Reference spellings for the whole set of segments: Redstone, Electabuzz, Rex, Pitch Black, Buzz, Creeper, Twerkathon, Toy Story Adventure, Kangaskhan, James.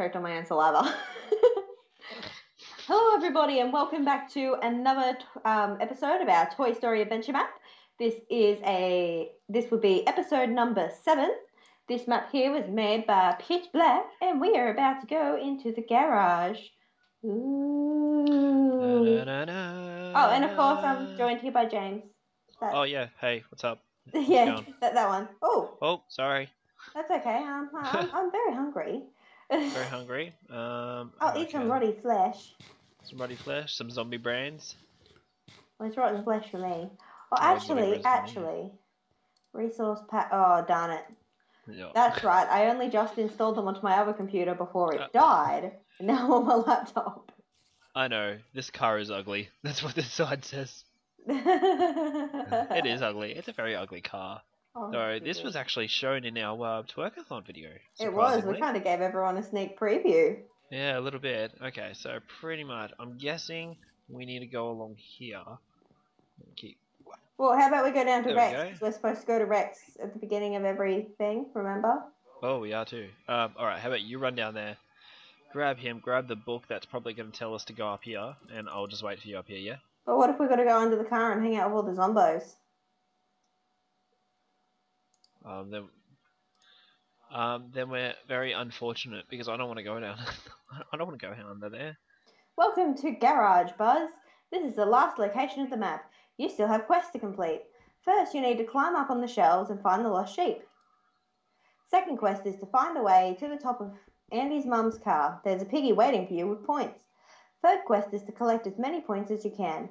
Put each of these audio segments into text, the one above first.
choked on my own saliva. Hello everybody and welcome back to another episode of our Toy Story Adventure map. This would be episode number 7. This map here was made by Pitch Black and we are about to go into the garage. Ooh. Oh, and of course I'm joined here by James. That's... Oh yeah, hey, what's up? Yeah, that one. Oh. Oh, sorry. That's okay. I'm very hungry. Very hungry. I'll eat some rotty flesh. Some rotty flesh. Some zombie brains. Well, it's rotten flesh for me. Oh, actually, resource pack. Oh, darn it. No. That's right. I only just installed them onto my other computer before it died. And now on my laptop. I know. This car is ugly. That's what this side says. It is ugly. It's a very ugly car. Oh, so this was actually shown in our Twerkathon video. It was. We kind of gave everyone a sneak preview. Yeah, a little bit. Okay, so pretty much. I'm guessing we need to go along here. Well, how about we go down to Rex? We're supposed to go to Rex at the beginning of everything, remember? Oh, we are too. Alright, how about you run down there, grab him, grab the book that's probably going to tell us to go up here, and I'll just wait for you up here, yeah? But what if we got to go under the car and hang out with all the zombos? Then we're very unfortunate because I don't want to go down. I don't want to go under there. Welcome to Garage, Buzz. This is the last location of the map. You still have quests to complete. First, you need to climb up on the shelves and find the lost sheep. Second quest is to find a way to the top of Andy's mum's car. There's a piggy waiting for you with points. Third quest is to collect as many points as you can.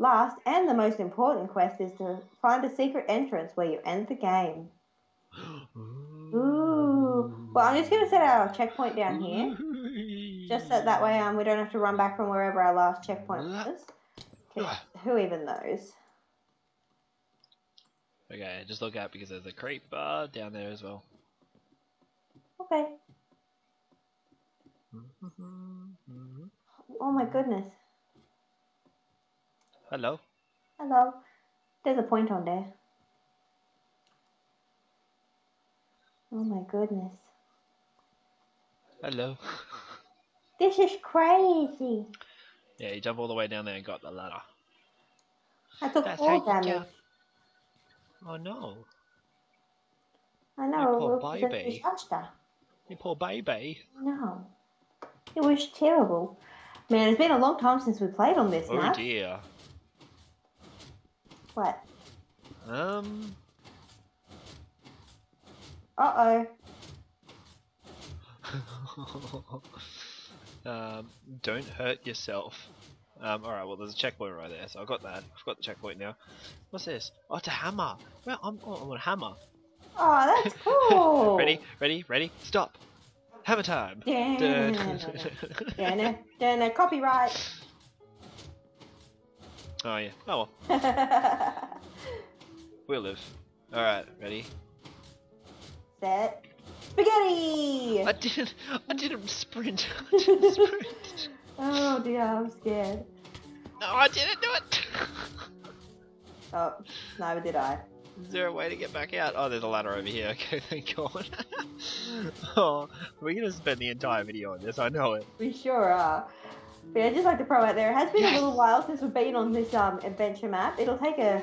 Last, and the most important quest, is to find a secret entrance where you end the game. Ooh. Well, I'm just going to set our checkpoint down here. Just so that way we don't have to run back from wherever our last checkpoint was. 'Cause who even knows? Okay, just look out because there's a creeper down there as well. Okay. Oh my goodness. Hello. Hello. There's a point on there. Oh my goodness. Hello. This is crazy. Yeah, you jump all the way down there and got the ladder. I took all damage. Oh no. I know. You poor baby. You poor baby. No. It was terrible. Man, it's been a long time since we played on this map. Oh dear. What? Uh-oh. Don't hurt yourself. Alright, well there's a checkpoint right there, so I've got that. I've got the checkpoint now. What's this? Oh, it's a hammer. Well, I'm on a hammer. Oh, that's cool. Ready? Stop. Hammer time. Damn. Copyright. Oh yeah. Oh well. We'll live. Alright, ready? Set. Spaghetti! I didn't sprint. Oh dear, I'm scared. No, I didn't do it! Oh, neither did I. Is there a way to get back out? Oh, there's a ladder over here. Okay, thank God. Oh, we're going to spend the entire video on this, I know it. We sure are. But I'd just like to throw out there, it has been a little while since we've been on this adventure map. It'll take a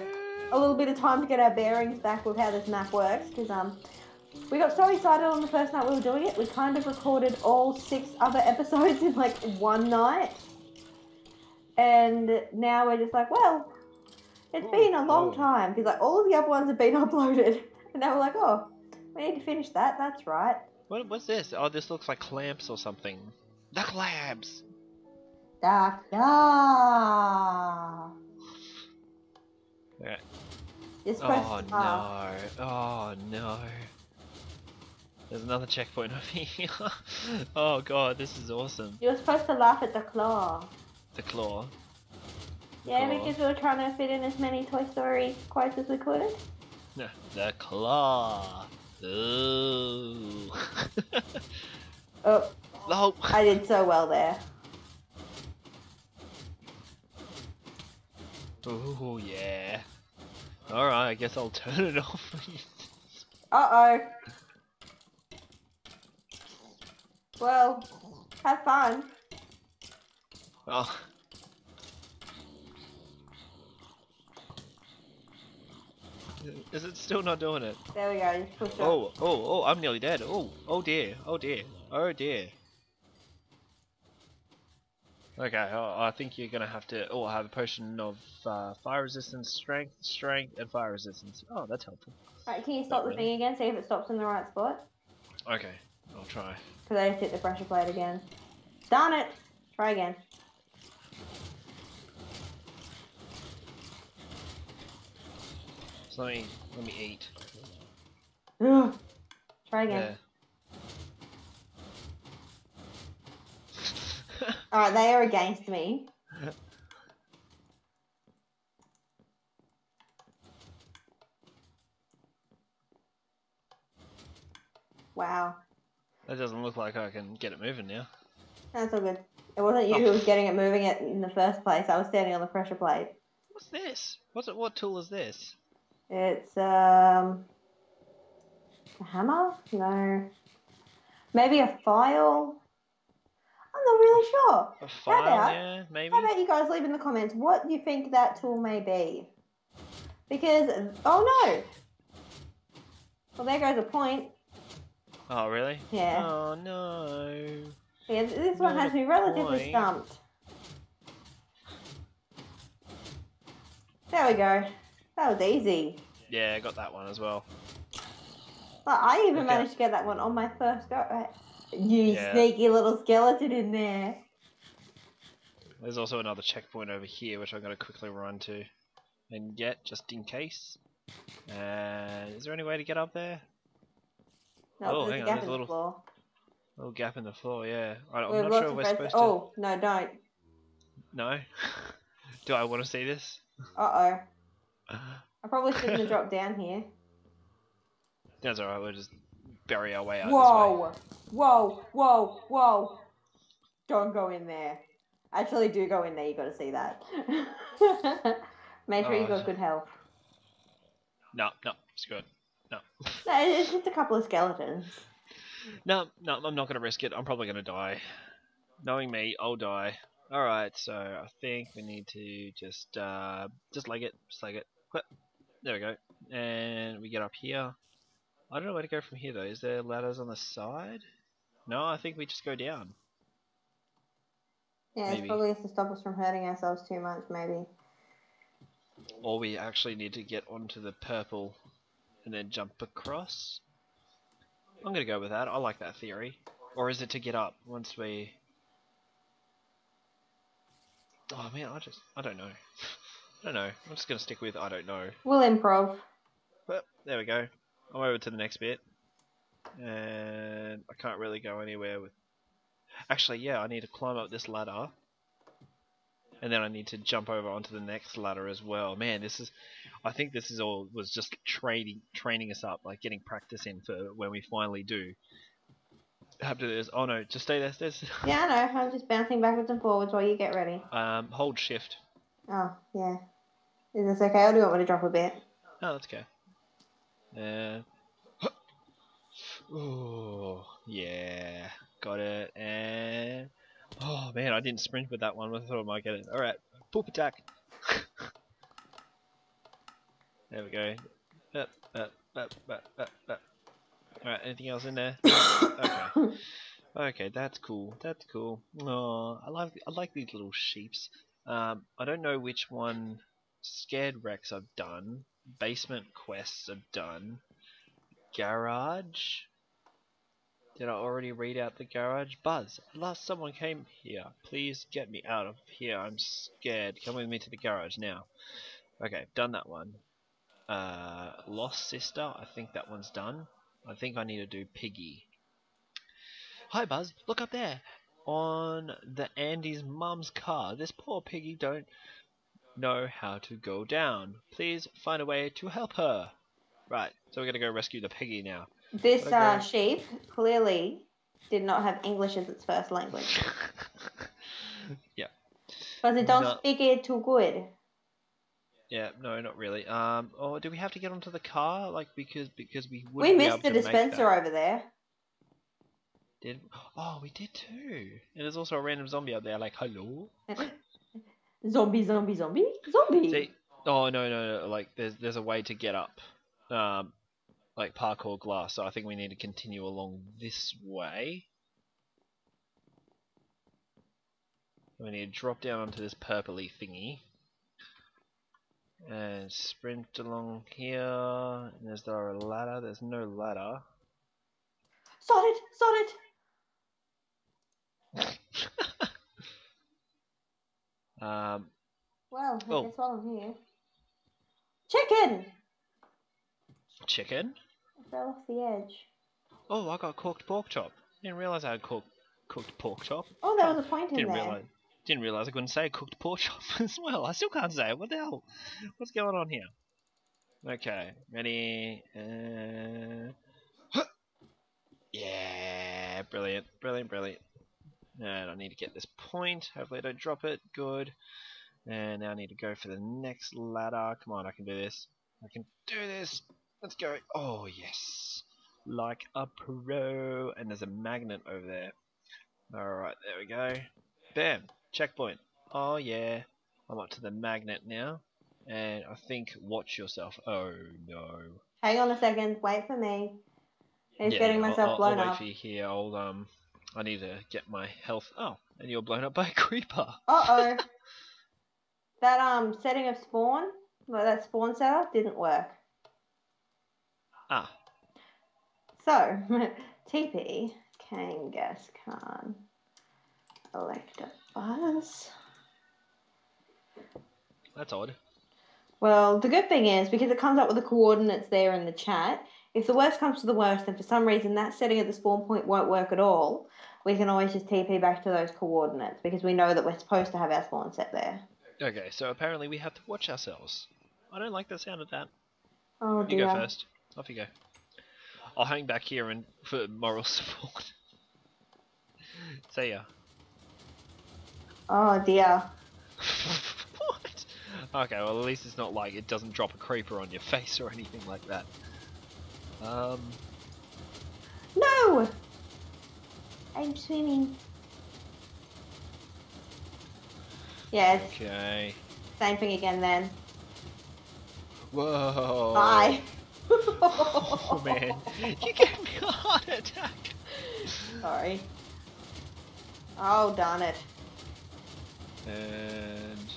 little bit of time to get our bearings back with how this map works, because we got so excited on the first night we were doing it, we kind of recorded all 6 other episodes in like one night. And now we're just like, well, it's been a long time, because like all of the other ones have been uploaded. And now we're like, oh, we need to finish that, that's right. What's this? Oh, this looks like clamps or something. The clamps! Alright. Oh no, oh no. There's another checkpoint over here. Oh god, this is awesome. You were supposed to laugh at the claw. The claw? Yeah, because we were trying to fit in as many Toy Story quotes as we could. No, the claw. Ooh. Oh. Oh. I did so well there. Oh yeah. Alright, I guess I'll turn it off. Uh oh. Well, have fun. Well. Is it still not doing it? There we go, just push it. Oh, oh, oh, I'm nearly dead. Oh, oh dear, oh dear, oh dear. Okay, oh, I think you're gonna have to. Oh, I have a potion of fire resistance, strength, and fire resistance. Oh, that's helpful. Right, can you stop the thing again? See if it stops in the right spot. Okay, I'll try. Because I just hit the pressure plate again. Darn it! Try again. So let me eat. Ugh. Try again. Yeah. Alright, they are against me. Wow. That doesn't look like I can get it moving now. That's all good. It wasn't you who was getting it moving it in the first place. I was standing on the pressure plate. What's this? What tool is this? It's a hammer? No. Maybe a file? I'm not really sure. A file, yeah, maybe. How about you guys leave in the comments what you think that tool may be? Because, oh no! Well, there goes a point. Oh, really? Yeah. Oh, no. Yeah, this one has me relatively stumped. There we go. That was easy. Yeah, I got that one as well. But I even managed to get that one on my first go. Right? You sneaky little skeleton in there. There's also another checkpoint over here, which I'm going to quickly run to and get, just in case. Is there any way to get up there? No, oh, hang on, there's a little gap in the floor, yeah. I'm not sure we're supposed to... Oh, no, don't. No? Do I want to see this? Uh-oh. I probably shouldn't have dropped down here. That's alright, we'll just bury our way out this way. Whoa, whoa, whoa. Don't go in there. Actually, do go in there, you got to see that. Make sure you got good health. No, no, it's good. No. No, it's just a couple of skeletons. No, no, I'm not going to risk it. I'm probably going to die. Knowing me, I'll die. Alright, so I think we need to just leg it. Just leg it. There we go, and we get up here. I don't know where to go from here though. Is there ladders on the side? No, I think we just go down. Yeah, maybe. It's probably to stop us from hurting ourselves too much, maybe. Or we actually need to get onto the purple and then jump across. I'm gonna go with that. I like that theory. Or is it to get up once we? Oh man, I don't know. I don't know. I'm just going to stick with I don't know. We'll improv. But there we go. I'm over to the next bit. And I can't really go anywhere with... Actually, yeah, I need to climb up this ladder. And then I need to jump over onto the next ladder as well. Man, this is... I think this is all... was just training us up. Like, getting practice in for when we finally do have to do this. Oh no, just stay there, stairs. Yeah, I know. I'm just bouncing backwards and forwards while you get ready. Hold shift. Oh, yeah. Is this okay, or do you want me to drop a bit? No, that's okay. Oh, yeah. Got it. And... Oh, man, I didn't sprint with that one. I thought I might get it. Alright. Poop attack. There we go. Up. Alright, anything else in there? Okay. Okay, that's cool. That's cool. Oh, I like these little sheeps. I don't know which one Scared Rex I've done, Basement Quests I've done, Garage, did I already read out the garage? Buzz, last someone came here, please get me out of here, I'm scared, come with me to the garage now. Okay, done that one. Lost Sister, I think that one's done. I think I need to do Piggy. Hi Buzz, look up there! On the Andy's mum's car. This poor piggy don't know how to go down. Please find a way to help her. Right, so we're gonna go rescue the piggy now. This sheep clearly did not have English as its first language. Yeah. But they don't speak it too good. Yeah, no, not really. Oh, do we have to get onto the car? Like because we missed the dispenser over there. Did oh, we did too. And there's also a random zombie out there. Like, hello. zombie. See? Oh no. Like, there's a way to get up, like parkour glass. So I think we need to continue along this way. We need to drop down onto this purpley thingy. And sprint along here. And is there a ladder? There's no ladder. Sod it! Well, I guess while I'm here. Chicken! Chicken? I fell off the edge. Oh, I got cooked pork chop. Didn't realise I had cooked pork chop. Oh, there was a point in there. Didn't realise I couldn't say cooked pork chop as well. I still can't say it. What the hell? What's going on here? Okay, ready? Yeah, brilliant. And I need to get this point. Hopefully I don't drop it. Good. And now I need to go for the next ladder. Come on, I can do this. Let's go. Oh, yes. Like a pro. And there's a magnet over there. Alright, there we go. Bam. Checkpoint. Oh yeah, I'm up to the magnet now, and I think watch yourself. Oh no. Hang on a second. Wait for me. I'm getting myself blown up. I'll wait for you here. I need to get my health. Oh, and you're blown up by a creeper. Uh oh. That setting of spawn, like that spawn setup, didn't work. Ah. So, TP Kangaskhan. Electabuzz. That's odd. Well, the good thing is, because it comes up with the coordinates there in the chat, if the worst comes to the worst and for some reason that setting at the spawn point won't work at all, we can always just TP back to those coordinates because we know that we're supposed to have our spawn set there. Okay, so apparently we have to watch ourselves. I don't like the sound of that. Oh dear. You go first. Off you go. I'll hang back here and for moral support. See ya. Oh dear. What? Okay, well at least it's not like it doesn't drop a creeper on your face or anything like that. No! I'm swimming. Yes. Okay. Same thing again then. Whoa. Bye. Oh man. You gave me a heart attack. Sorry. Oh darn it. And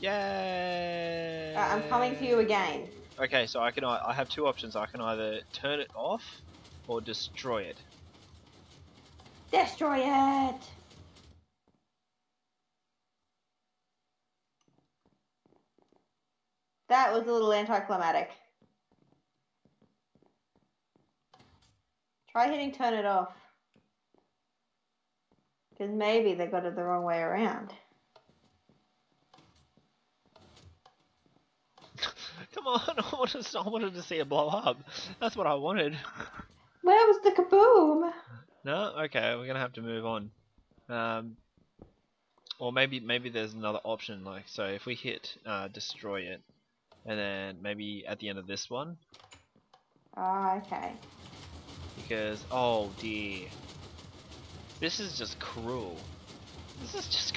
yay! I'm coming to you again. Okay, so I have two options. I can either turn it off or destroy it. Destroy it! That was a little anticlimactic. Try hitting turn it off. Because maybe they got it the wrong way around. Come on, I wanted to see it blow up. That's what I wanted. Where was the kaboom? No? Okay, we're going to have to move on. Or maybe there's another option. Like, so if we hit destroy it, and then maybe at the end of this one. Ah, okay. Because, oh dear. This is just cruel. This is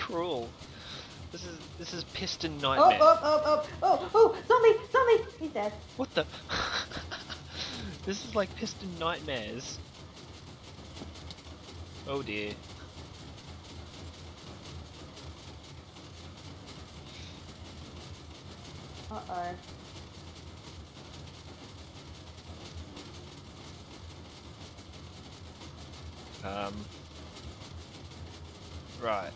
piston nightmare. Oh, zombie! He's dead. What the? This is like piston nightmares. Oh dear. Uh-oh. Right.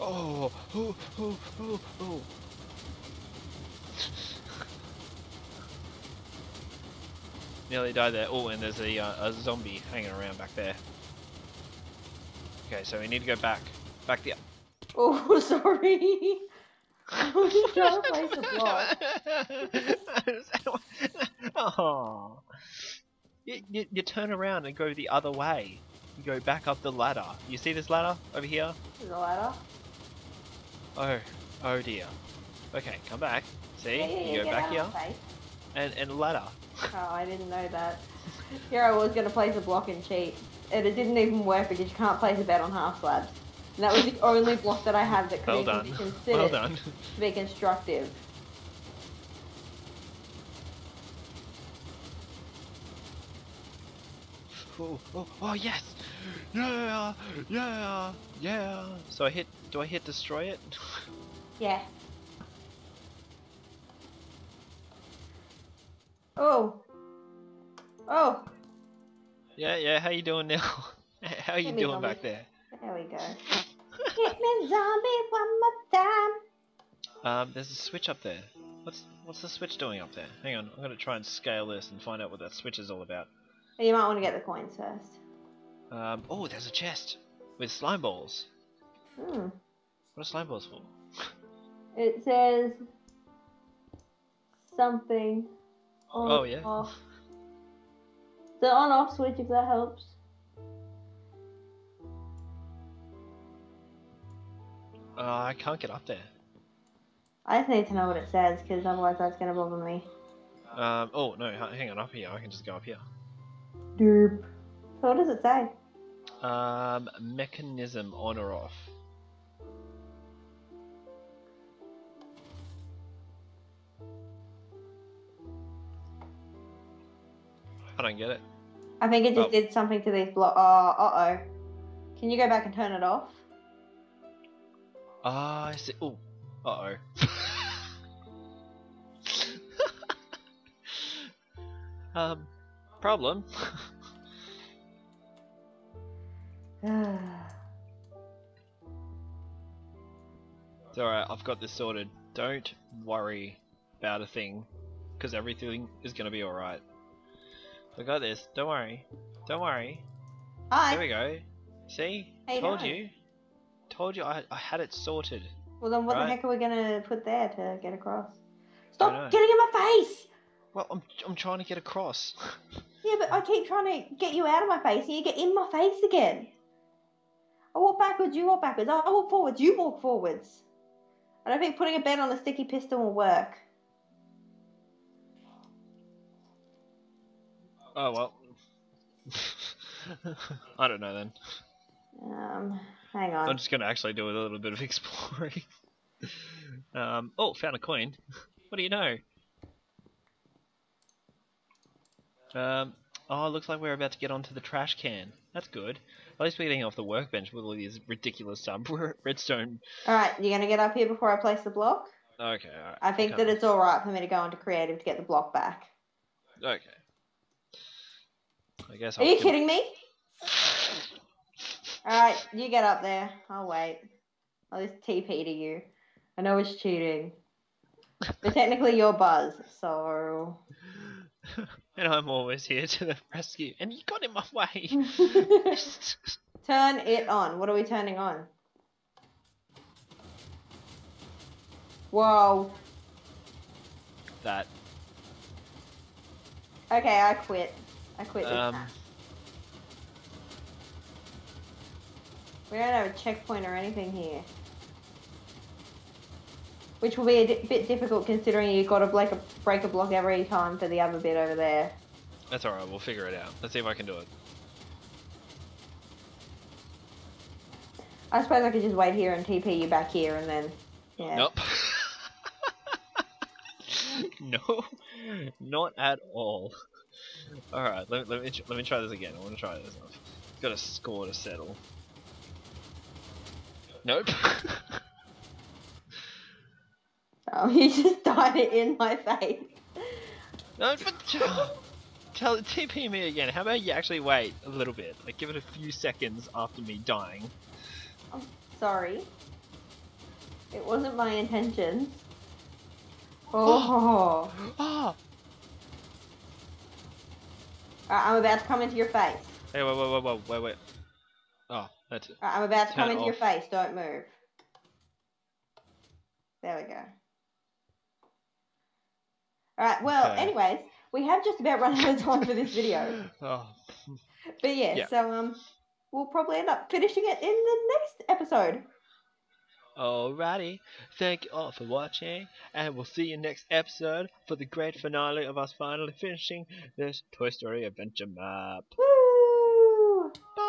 Oh. Nearly died there. Oh, and there's a zombie hanging around back there. Okay, so we need to go back the. Oh, sorry. I was trying to place a block. Oh. You turn around and go the other way. You go back up the ladder. You see this ladder over here? There's a ladder. Oh dear. Okay, come back. See? Yeah, you go back here. And ladder. Oh, I didn't know that. Here I was going to place a block and cheat, and it didn't even work because you can't place a bed on half slabs. And that was the only block that I had that could be considered to be constructive. Oh, oh, oh yes! Yeah! Yeah! Yeah! So I hit... do I hit destroy it? Yeah. Oh! Oh! Yeah, yeah, how you doing now? How are you doing zombie. Back there? There we go. Hit me zombie one more time! There's a switch up there. What's the switch doing up there? Hang on, I'm gonna try and scale this and find out what that switch is all about. You might want to get the coins first. Oh, there's a chest with slime balls. Hmm. What are slime balls for? It says something on oh, yeah. off. The on off switch, if that helps. I can't get up there. I just need to know what it says, because otherwise that's going to bother me. Oh, no, hang on, up here. I can just go up here. Derp. So what does it say? Mechanism on or off. I don't get it. I think it just did something to these blocks. Oh, uh oh. Can you go back and turn it off? Ah, I see. Oh, uh oh. Problem. It's alright, I've got this sorted. Don't worry about a thing, because everything is going to be alright. I got this, don't worry. Don't worry. Hi. There we go. See? Hey, told you. Told you I had it sorted. Well then what the heck are we going to put there to get across? Stop getting in my face! Well, I'm trying to get across. Yeah, but I keep trying to get you out of my face and you get in my face again. I walk backwards, you walk backwards. I walk forwards, you walk forwards. I don't think putting a bed on a sticky piston will work. Oh, well. I don't know then. Hang on. I'm just going to actually do a little bit of exploring. Oh, found a coin. What do you know? Oh, it looks like we're about to get onto the trash can. That's good. At least we're getting off the workbench with all these ridiculous redstone. Alright, you're going to get up here before I place the block? Okay, alright. I think that it's alright for me to go into creative to get the block back. Okay. I guess I'll... Are you kidding me? Alright, you get up there. I'll wait. I'll just TP to you. I know it's cheating. But technically you're Buzz, so... And I'm always here to the rescue. And you got in my way. Turn it on. What are we turning on? Whoa. That. Okay, I quit. I quit this time. We don't have a checkpoint or anything here. Which will be a bit difficult considering you've got to break a block every time for the other bit over there. That's alright, we'll figure it out. Let's see if I can do it. I suppose I could just wait here and TP you back here and then... Yeah. Nope. No, not at all. Alright, let me try this again. I want to try this. I've got a score to settle. Nope. Oh, you just died in my face. No, but TP me again. How about you actually wait a little bit? Like, give it a few seconds after me dying. I'm sorry. It wasn't my intention. Oh. Oh. Alright, I'm about to come into your face. Hey, wait. Oh, that's it. Alright, I'm about to come into your face. Don't move. There we go. Alright, well, anyways, we have just about run out of time for this video. Oh. But yeah, so we'll probably end up finishing it in the next episode. Alrighty, thank you all for watching, and we'll see you next episode for the great finale of us finally finishing this Toy Story Adventure map. Woo! Bye!